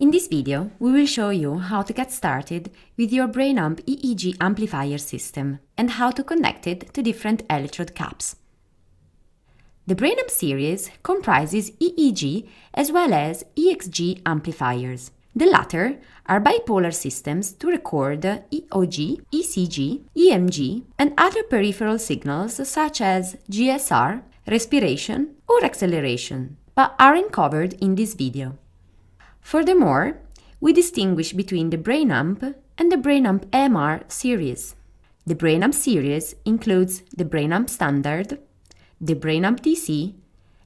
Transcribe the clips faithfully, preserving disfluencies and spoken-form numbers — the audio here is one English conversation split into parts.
In this video, we will show you how to get started with your BrainAmp E E G amplifier system and how to connect it to different electrode caps. The BrainAmp series comprises E E G as well as E X G amplifiers. The latter are bipolar systems to record E O G, E C G, E M G, and other peripheral signals such as G S R, respiration, or acceleration, but aren't covered in this video. Furthermore, we distinguish between the BrainAmp and the BrainAmp M R series. The BrainAmp series includes the BrainAmp Standard, the BrainAmp D C,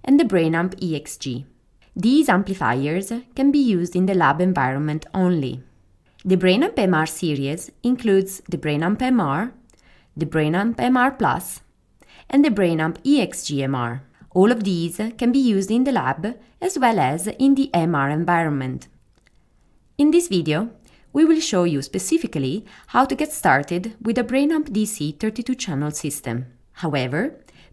and the BrainAmp E X G. These amplifiers can be used in the lab environment only. The BrainAmp M R series includes the BrainAmp M R, the BrainAmp M R Plus, and the BrainAmp E X G M R. All of these can be used in the lab as well as in the M R environment. In this video, we will show you specifically how to get started with a BrainAmp D C thirty-two channel system. However,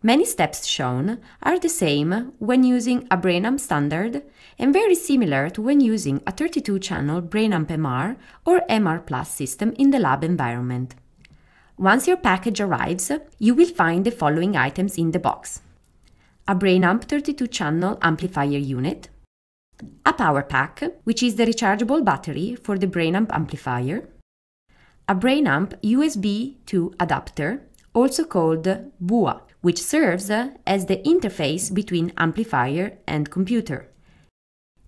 many steps shown are the same when using a BrainAmp Standard and very similar to when using a thirty-two channel BrainAmp M R or M R Plus system in the lab environment. Once your package arrives, you will find the following items in the box: a BrainAmp thirty-two channel amplifier unit, a power pack, which is the rechargeable battery for the BrainAmp amplifier, a BrainAmp U S B two adapter, also called B U A, which serves as the interface between amplifier and computer,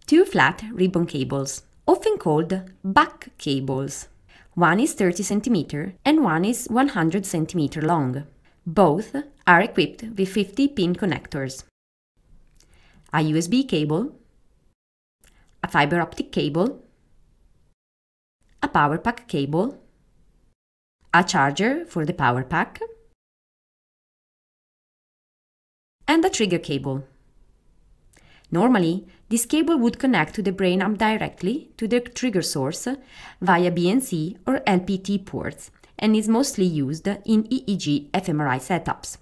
two flat ribbon cables, often called buck cables. One is thirty centimeters and one is one hundred centimeters long. Both are equipped with fifty pin connectors, a U S B cable, a fiber optic cable, a power pack cable, a charger for the power pack, and a trigger cable. Normally, this cable would connect to the BrainAmp directly to the trigger source via B N C or L P T ports, and is mostly used in E E G fMRI setups.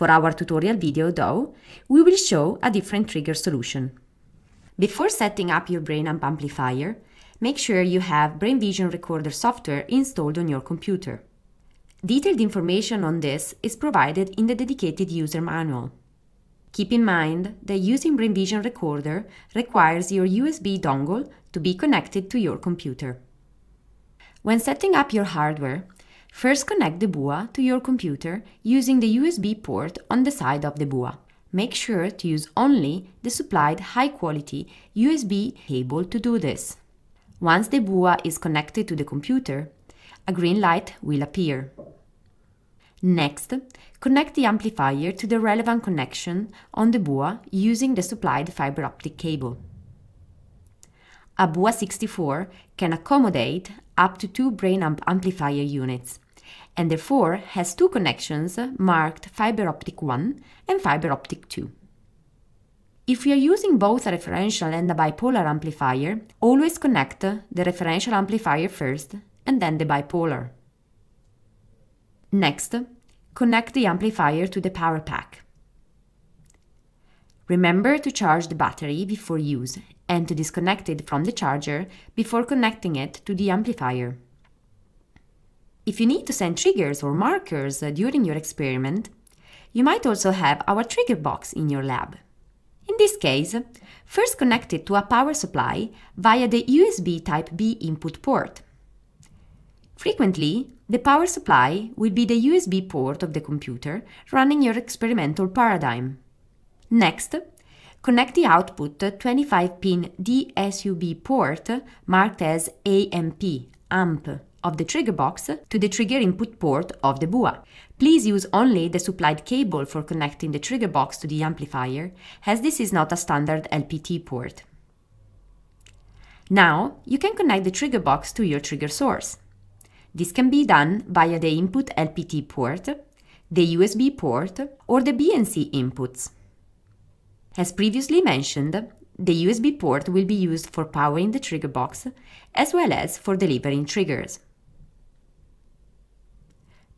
For our tutorial video, though, we will show a different trigger solution. Before setting up your BrainAmp amplifier, make sure you have BrainVision Recorder software installed on your computer. Detailed information on this is provided in the dedicated user manual. Keep in mind that using BrainVision Recorder requires your U S B dongle to be connected to your computer. When setting up your hardware, first connect the B U A to your computer using the U S B port on the side of the B U A. Make sure to use only the supplied high-quality U S B cable to do this. Once the B U A is connected to the computer, a green light will appear. Next, connect the amplifier to the relevant connection on the B U A using the supplied fiber optic cable. A B U A sixty-four can accommodate up to two BrainAmp amplifier units, and therefore has two connections marked fiber optic one and fiber optic two. If you are using both a referential and a bipolar amplifier, always connect the referential amplifier first and then the bipolar. Next, connect the amplifier to the power pack. Remember to charge the battery before use and to disconnect it from the charger before connecting it to the amplifier. If you need to send triggers or markers during your experiment, you might also have our trigger box in your lab. In this case, first connect it to a power supply via the U S B type B input port. Frequently, the power supply will be the U S B port of the computer running your experimental paradigm. Next, connect the output twenty-five pin D S U B port marked as A M P, amp, of the trigger box to the trigger input port of the B U A. Please use only the supplied cable for connecting the trigger box to the amplifier, as this is not a standard L P T port. Now, you can connect the trigger box to your trigger source. This can be done via the input L P T port, the U S B port, or the B N C inputs. As previously mentioned, the U S B port will be used for powering the trigger box as well as for delivering triggers.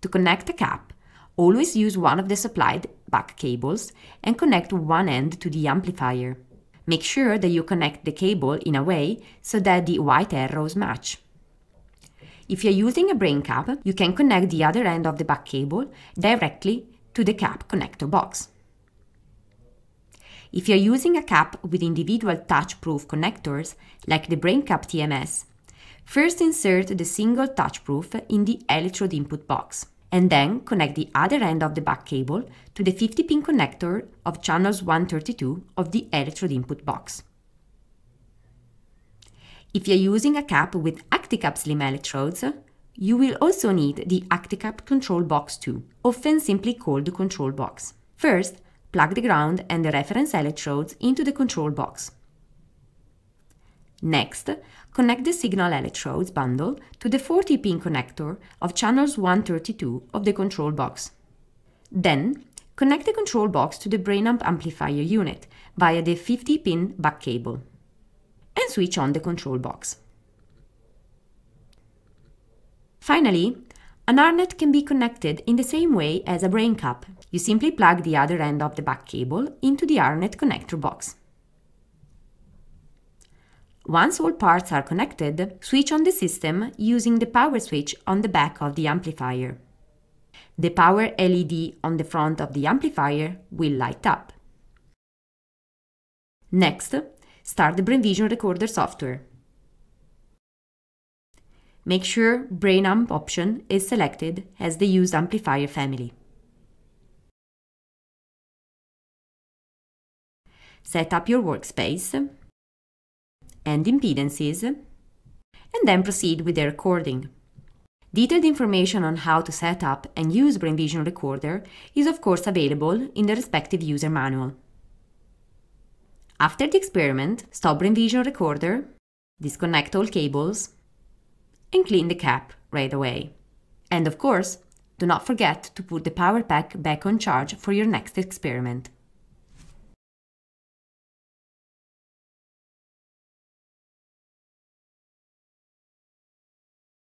To connect a cap, always use one of the supplied buck cables and connect one end to the amplifier. Make sure that you connect the cable in a way so that the white arrows match. If you're using a BrainCap, you can connect the other end of the back cable directly to the cap connector box. If you're using a cap with individual touch-proof connectors, like the BrainCap T M S, first insert the single touch-proof in the electrode input box, and then connect the other end of the back cable to the fifty pin connector of channels one thirty-two of the electrode input box. If you're using a cap with ActiCap slim electrodes, you will also need the ActiCap control box too, often simply called the control box. First, plug the ground and the reference electrodes into the control box. Next, connect the signal electrodes bundle to the forty pin connector of channels one thirty-two of the control box. Then, connect the control box to the BrainAmp amplifier unit via the fifty pin back cable, and switch on the control box. Finally, an R-Net can be connected in the same way as a BrainCap. You simply plug the other end of the back cable into the R-Net connector box. Once all parts are connected, switch on the system using the power switch on the back of the amplifier. The power L E D on the front of the amplifier will light up. Next, start the BrainVision Recorder software. Make sure BrainAmp option is selected as the used amplifier family. Set up your workspace and impedances, and then proceed with the recording. Detailed information on how to set up and use BrainVision Recorder is of course available in the respective user manual. After the experiment, stop BrainVision Recorder, disconnect all cables, and clean the cap right away. And of course, do not forget to put the power pack back on charge for your next experiment.